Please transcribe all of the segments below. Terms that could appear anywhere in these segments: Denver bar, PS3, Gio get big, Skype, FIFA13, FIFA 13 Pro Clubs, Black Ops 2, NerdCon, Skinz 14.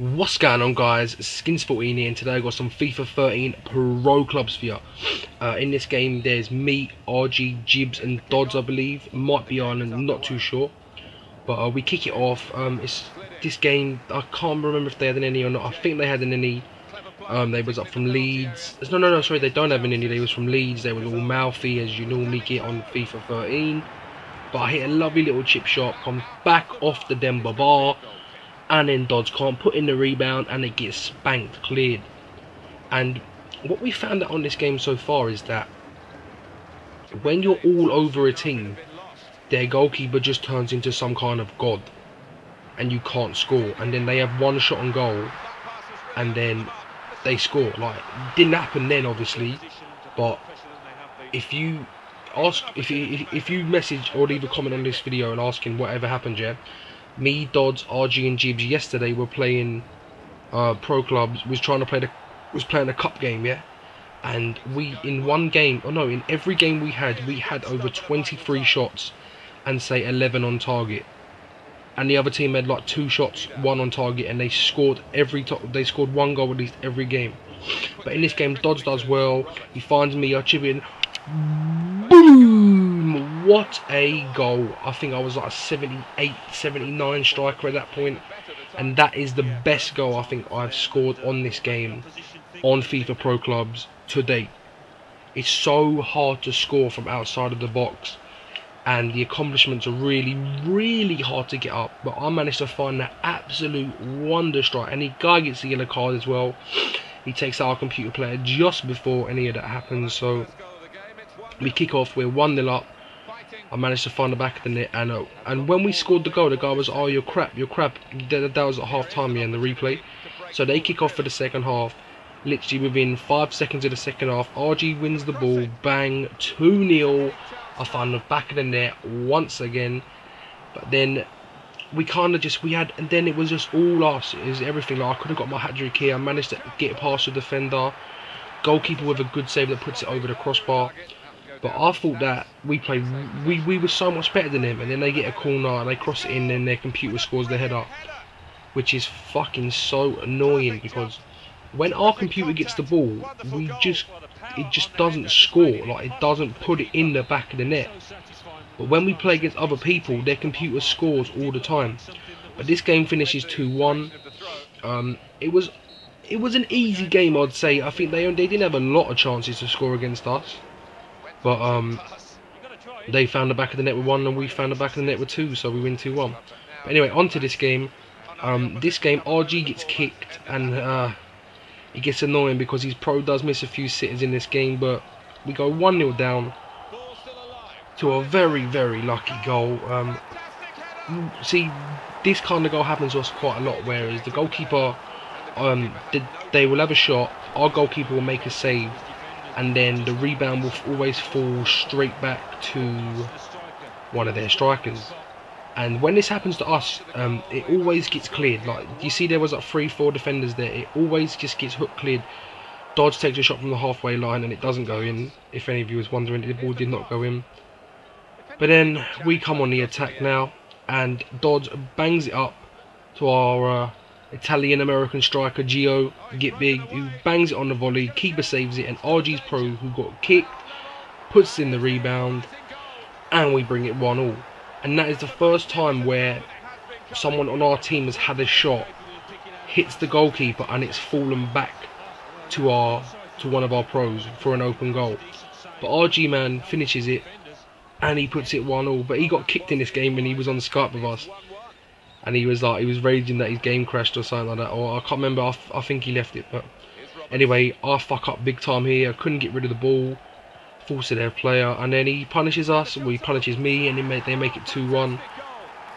What's going on, guys? Skinz 14 here, and today I got some FIFA 13 Pro Clubs for you. In this game, there's me, RG, Jibs, and Dodds, I believe. Might be Ireland, not too sure. But we kick it off. This game, I can't remember if they had an innie or not. I think they had an innie. They was up from Leeds. No, sorry, they don't have an innie. They was from Leeds. They were all mouthy, as you normally get on FIFA 13. But I hit a lovely little chip shot. Come back off the Denver bar. And then Dodds can't put in the rebound and it gets spanked, cleared. And what we found out on this game so far is that when you're all over a team, their goalkeeper just turns into some kind of god and you can't score. And then they have one shot on goal and then they score. Like, it didn't happen then, obviously, but if you ask, if you message or leave a comment on this video and asking whatever happened, yeah. Me, Dodds, RG, and Jibs yesterday were playing pro clubs. Was playing a cup game, yeah. And we in every game we had over 23 shots, and say 11 on target. And the other team had like 2 shots, 1 on target, and they scored They scored one goal at least every game. But in this game, Dodds does well. He finds me, I chip in. Boom! What a goal. I think I was like a 78, 79 striker at that point. And that is the best goal I think I've scored on this game on FIFA Pro Clubs to date. It's so hard to score from outside of the box. And the accomplishments are really, really hard to get up. But I managed to find that absolute wonder strike. And the guy gets the yellow card as well. He takes out our computer player just before any of that happens. So we kick off, we're 1-0 up. I managed to find the back of the net, and when we scored the goal, the guy was, "Oh, you're crap, you're crap." That was at half time, yeah, in the replay. So they kick off for the second half. Literally within 5 seconds of the second half, RG wins the ball, bang, 2-0. I found the back of the net once again, but then we kind of just, and then it was just all us. It was everything. Like, I could have got my hat trick here. I managed to get past the defender. Goalkeeper with a good save that puts it over the crossbar. But I thought that we were so much better than them, and then they get a corner and they cross it in and their computer scores their header, which is fucking so annoying, because when our computer gets the ball, it just doesn't score. Like, it doesn't put it in the back of the net. But when we play against other people, their computer scores all the time. But this game finishes 2-1. It was an easy game, I'd say. I think they didn't have a lot of chances to score against us. But they found the back of the net with 1 and we found the back of the net with 2, so we win 2-1. But anyway, on to this game. This game, RG gets kicked, and it gets annoying because his pro does miss a few sitters in this game, but we go 1-0 down to a very, very lucky goal. See, this kind of goal happens to us quite a lot, whereas the goalkeeper, they will have a shot, our goalkeeper will make a save, and then the rebound will always fall straight back to one of their strikers. And when this happens to us, it always gets cleared. Like, you see, there was like 3-4 defenders there. It always just gets hook cleared. Dodds takes a shot from the halfway line and it doesn't go in. If any of you was wondering, the ball did not go in. But then we come on the attack now, and Dodds bangs it up to our Italian-American striker Gio Get Big, who bangs it on the volley. Keeper saves it, and RG's pro, who got kicked, puts in the rebound, and we bring it 1-1. And that is the first time where someone on our team has had a shot, hits the goalkeeper, and it's fallen back to one of our pros for an open goal. But RG, man, finishes it, and he puts it 1-1. But he got kicked in this game when he was on Skype with us. And he was like, he was raging that his game crashed or something like that, or I can't remember. I think he left it. But anyway, I fuck up big time here. I couldn't get rid of the ball, forced their player, and then he punishes us. Well, he punishes me, and they make it 2-1.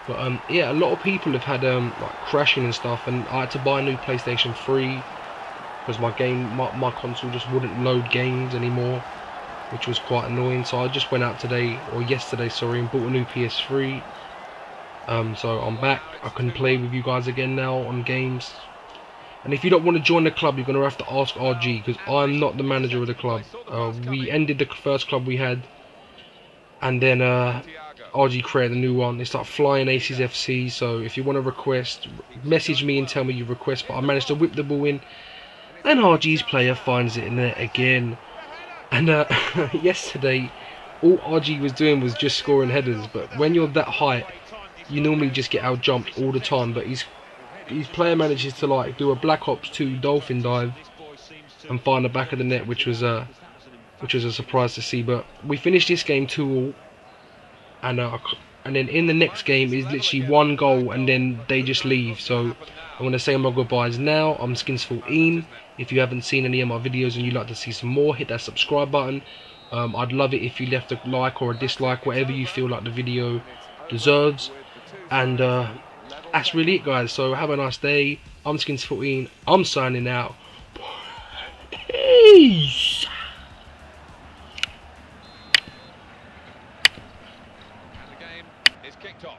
But yeah, a lot of people have had like crashing and stuff, and I had to buy a new PlayStation 3 because my console just wouldn't load games anymore, which was quite annoying. So I just went out yesterday, and bought a new PS3. So I'm back. I can play with you guys again now on games. And if you don't want to join the club, you're going to have to ask RG, because I'm not the manager of the club. We ended the first club we had, and then RG created a new one. It's like Flying Aces FC. So if you want to request, message me and tell me you request. But I managed to whip the ball in, and RG's player finds it in there again. And yesterday, all RG was doing was just scoring headers. But when you're that height, you normally just get out jumped all the time. But his player manages to like do a Black Ops 2 dolphin dive and find the back of the net, which was a surprise to see. But we finished this game 2-2. And then in the next game is literally one goal and then they just leave. So I want to say my goodbyes now. I'm Skinz 14. If you haven't seen any of my videos and you'd like to see some more, hit that subscribe button. I'd love it if you left a like or a dislike, whatever you feel like the video deserves. And that's really it, guys. So have a nice day. I'm Skinz 14. I'm signing out. Peace. Kicked off.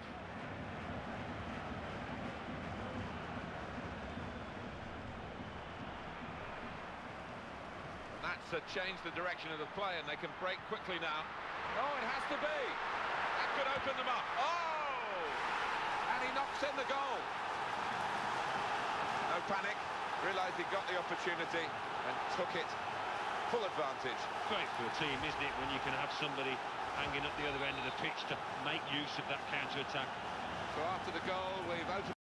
That's a change the direction of the play, and they can break quickly now. Oh, it has to be. That could open them up. Oh! And he knocks in the goal. No panic. Realised he got the opportunity and took it. Full advantage. Great for a team, isn't it, when you can have somebody hanging up the other end of the pitch to make use of that counter-attack. So after the goal, we've opened